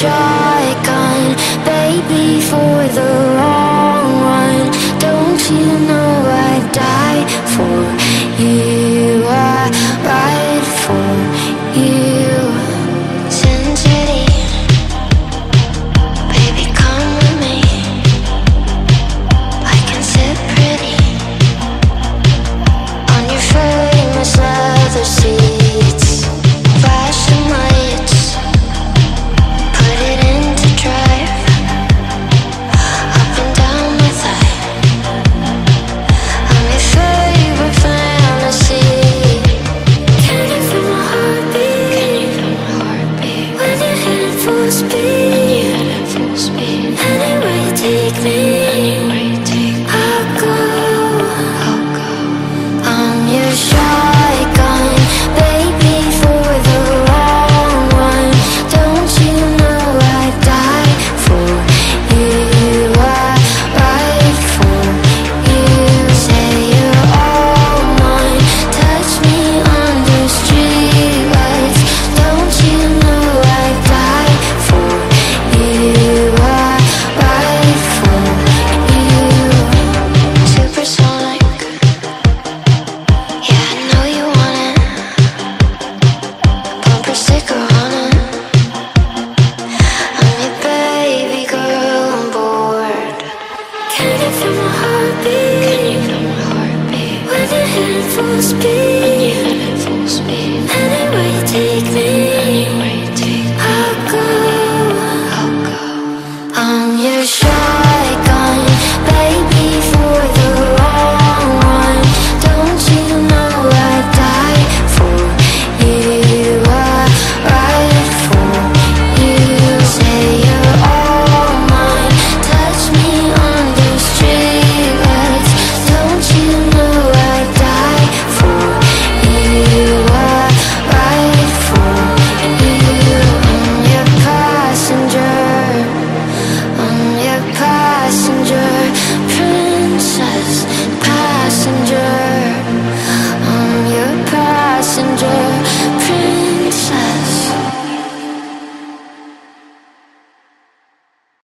shotgun, baby, for the long run. Don't you know I'd die for